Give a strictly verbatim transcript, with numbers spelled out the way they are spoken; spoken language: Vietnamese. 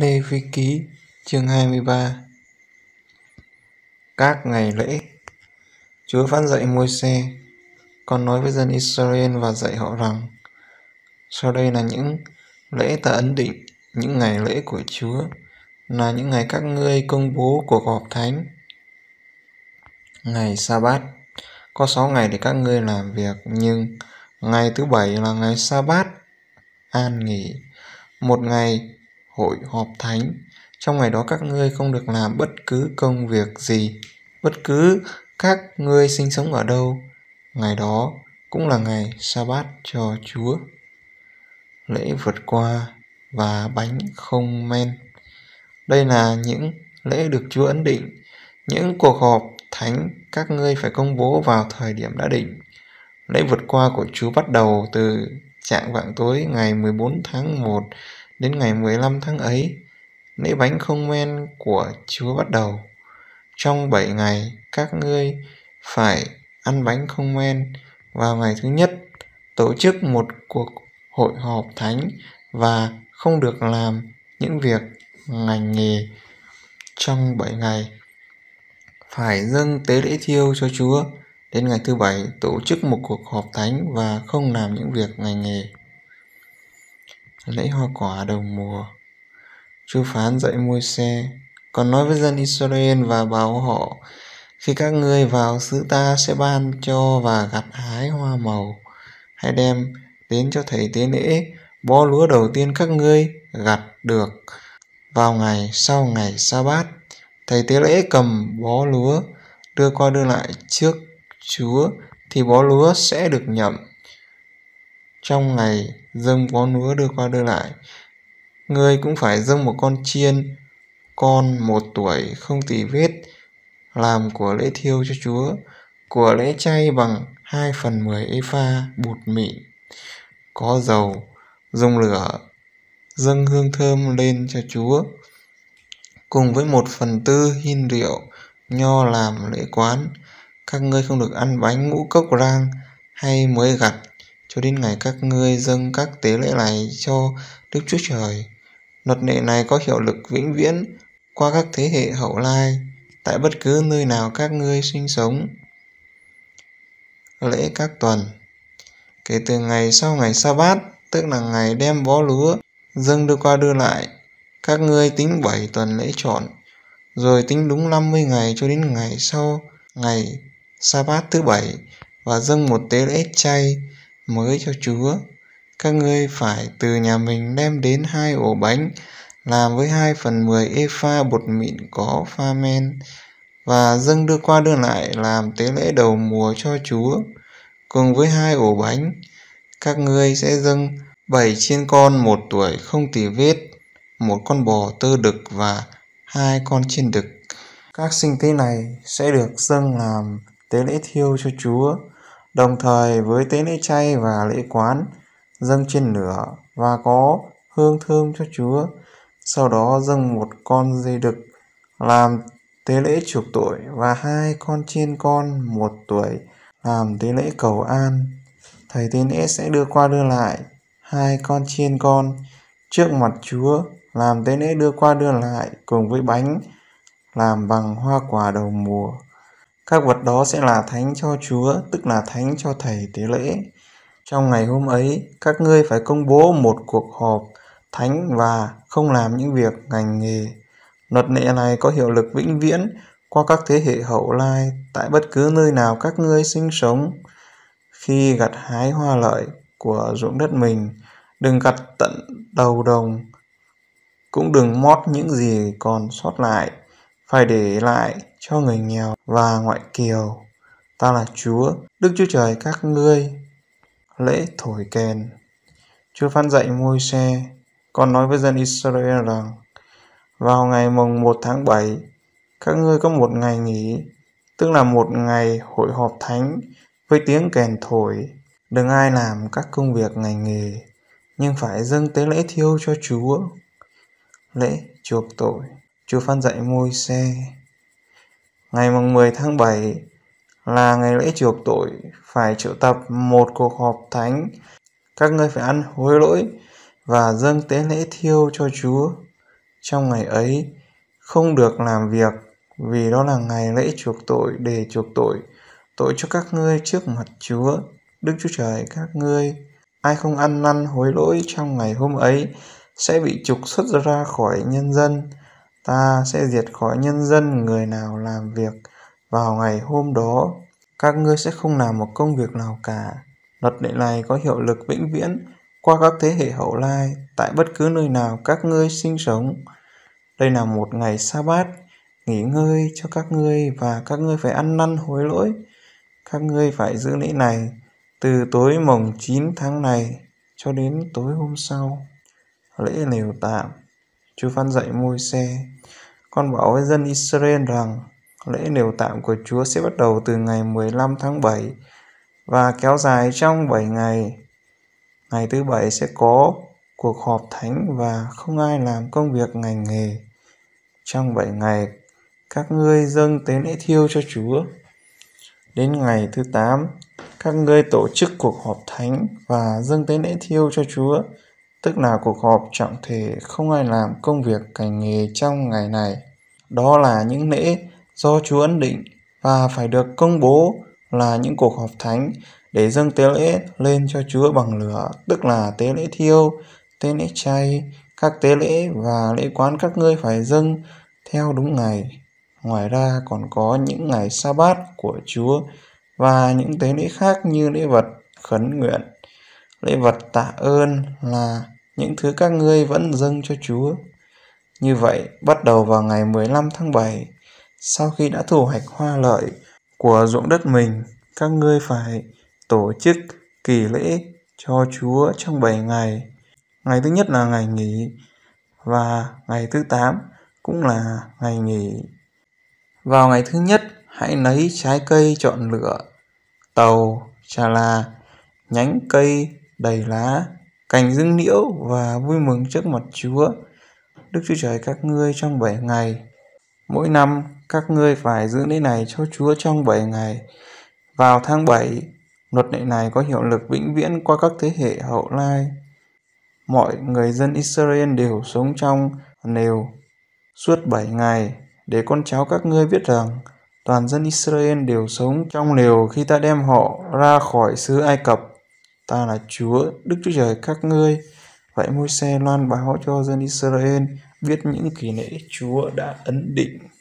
Lê Vi Ký chương hai mươi ba. Các ngày lễ, Chúa phán dạy Môi-se, con nói với dân Israel và dạy họ rằng: sau đây là những lễ ta ấn định, những ngày lễ của Chúa, là những ngày các ngươi công bố cuộc họp thánh. Ngày Sa-bát có sáu ngày để các ngươi làm việc, nhưng ngày thứ bảy là ngày Sa-bát an nghỉ, một ngày hội họp thánh. Trong ngày đó các ngươi không được làm bất cứ công việc gì, bất cứ các ngươi sinh sống ở đâu. Ngày đó cũng là ngày Sa-bát cho Chúa. Lễ vượt qua và bánh không men, đây là những lễ được Chúa ấn định. Những cuộc họp thánh các ngươi phải công bố vào thời điểm đã định. Lễ vượt qua của Chúa bắt đầu từ trạng vạng tối ngày mười bốn tháng một đến ngày mười lăm tháng ấy. Lễ bánh không men của Chúa bắt đầu. Trong bảy ngày các ngươi phải ăn bánh không men. Vào ngày thứ nhất tổ chức một cuộc hội họp thánh và không được làm những việc ngành nghề. Trong bảy ngày phải dâng tế lễ thiêu cho Chúa. Đến ngày thứ bảy tổ chức một cuộc họp thánh và không làm những việc ngành nghề. Lễ hoa quả đầu mùa, Chúa phán dạy Môi-se, còn nói với dân Israel và bảo họ: khi các ngươi vào xứ ta sẽ ban cho và gặt hái hoa màu, hãy đem đến cho thầy tế lễ bó lúa đầu tiên các ngươi gặt được vào ngày sau ngày Sa-bát. Thầy tế lễ cầm bó lúa đưa qua đưa lại trước Chúa thì bó lúa sẽ được nhậm. Trong ngày dâng bó lúa đưa qua đưa lại, ngươi cũng phải dâng một con chiên con một tuổi không tì vết làm của lễ thiêu cho Chúa, của lễ chay bằng hai phần mười epha bột mịn có dầu, dùng lửa dâng hương thơm lên cho Chúa, cùng với một phần tư hin rượu nho làm lễ quán. Các ngươi không được ăn bánh ngũ cốc rang hay mới gặt cho đến ngày các ngươi dâng các tế lễ này cho Đức Chúa Trời. Luật lệ này có hiệu lực vĩnh viễn qua các thế hệ hậu lai tại bất cứ nơi nào các ngươi sinh sống. Lễ các tuần, kể từ ngày sau ngày Sa-bát, tức là ngày đem bó lúa dâng đưa qua đưa lại, các ngươi tính bảy tuần lễ trọn, rồi tính đúng năm mươi ngày cho đến ngày sau ngày Sa-bát thứ bảy và dâng một tế lễ chay mới cho Chúa. Các ngươi phải từ nhà mình đem đến hai ổ bánh làm với hai phần mười epha bột mịn có pha men và dâng đưa qua đưa lại làm tế lễ đầu mùa cho Chúa. Cùng với hai ổ bánh các ngươi sẽ dâng bảy chiên con một tuổi không tì vết, một con bò tơ đực và hai con chiên đực. Các sinh tế này sẽ được dâng làm tế lễ thiêu cho Chúa, đồng thời với tế lễ chay và lễ quán, dâng trên lửa và có hương thơm cho Chúa. Sau đó dâng một con dê đực làm tế lễ chuộc tội và hai con chiên con một tuổi làm tế lễ cầu an. Thầy tế lễ sẽ đưa qua đưa lại hai con chiên con trước mặt Chúa làm tế lễ đưa qua đưa lại cùng với bánh làm bằng hoa quả đầu mùa. Các vật đó sẽ là thánh cho Chúa, tức là thánh cho thầy tế lễ. Trong ngày hôm ấy, các ngươi phải công bố một cuộc họp thánh và không làm những việc ngành nghề. Luật lệ này có hiệu lực vĩnh viễn qua các thế hệ hậu lai tại bất cứ nơi nào các ngươi sinh sống. Khi gặt hái hoa lợi của ruộng đất mình, đừng gặt tận đầu đồng, cũng đừng mót những gì còn sót lại, phải để lại cho người nghèo và ngoại kiều. Ta là Chúa, Đức Chúa Trời các ngươi. Lễ thổi kèn, Chúa phán dạy Môi-se, con nói với dân Israel rằng: vào ngày mùng một tháng bảy, các ngươi có một ngày nghỉ, tức là một ngày hội họp thánh với tiếng kèn thổi. Đừng ai làm các công việc ngành nghề, nhưng phải dâng tế lễ thiêu cho Chúa. Lễ chuộc tội, Chúa phán dạy Môi-se: ngày mùng mười tháng bảy là ngày lễ chuộc tội, phải triệu tập một cuộc họp thánh. Các ngươi phải ăn hối lỗi và dâng tế lễ thiêu cho Chúa. trong ngày ấy không được làm việc, vì đó là ngày lễ chuộc tội để chuộc tội, tội cho các ngươi trước mặt Chúa, Đức Chúa Trời các ngươi. Ai không ăn năn hối lỗi trong ngày hôm ấy sẽ bị trục xuất ra khỏi nhân dân. Ta sẽ diệt khỏi nhân dân người nào làm việc vào ngày hôm đó. Các ngươi sẽ không làm một công việc nào cả. Luật lệ này có hiệu lực vĩnh viễn qua các thế hệ hậu lai tại bất cứ nơi nào các ngươi sinh sống. Đây là một ngày Sa-bát nghỉ ngơi cho các ngươi, và các ngươi phải ăn năn hối lỗi. Các ngươi phải giữ lễ này từ tối mồng chín tháng này cho đến tối hôm sau. Lễ lều tạm. Chúa phán dạy Môi-se: Con bảo với dân Israel rằng lễ lều tạm của Chúa sẽ bắt đầu từ ngày mười lăm tháng bảy và kéo dài trong bảy ngày. Ngày thứ bảy sẽ có cuộc họp thánh và không ai làm công việc ngành nghề. Trong bảy ngày, các ngươi dâng tế lễ thiêu cho Chúa. Đến ngày thứ tám, các ngươi tổ chức cuộc họp thánh và dâng tế lễ thiêu cho Chúa, tức là cuộc họp trọng thể không ai làm công việc ngành nghề trong ngày này. Đó là những lễ do Chúa ấn định và phải được công bố là những cuộc họp thánh để dâng tế lễ lên cho Chúa bằng lửa, tức là tế lễ thiêu, tế lễ chay, các tế lễ và lễ quán các ngươi phải dâng theo đúng ngày. Ngoài ra còn có những ngày Sa-bát của Chúa và những tế lễ khác như lễ vật khấn nguyện, lễ vật tạ ơn là những thứ các ngươi vẫn dâng cho Chúa. Như vậy, bắt đầu vào ngày mười lăm tháng bảy, sau khi đã thu hoạch hoa lợi của ruộng đất mình, các ngươi phải tổ chức kỳ lễ cho Chúa trong bảy ngày. Ngày thứ nhất là ngày nghỉ và ngày thứ tám cũng là ngày nghỉ. Vào ngày thứ nhất, hãy lấy trái cây chọn lựa, tàu, trà là, nhánh cây đầy lá, cành dương liễu và vui mừng trước mặt Chúa, Đức Chúa Trời các ngươi trong bảy ngày. Mỗi năm, các ngươi phải giữ lễ này cho Chúa trong bảy ngày. Vào tháng bảy, luật lệ này có hiệu lực vĩnh viễn qua các thế hệ hậu lai. Mọi người dân Israel đều sống trong lều suốt bảy ngày, để con cháu các ngươi biết rằng toàn dân Israel đều sống trong lều khi ta đem họ ra khỏi xứ Ai Cập. Ta là Chúa, Đức Chúa Trời các ngươi. Vậy Môi-se loan báo cho dân Israel biết những kỳ lễ Chúa đã ấn định.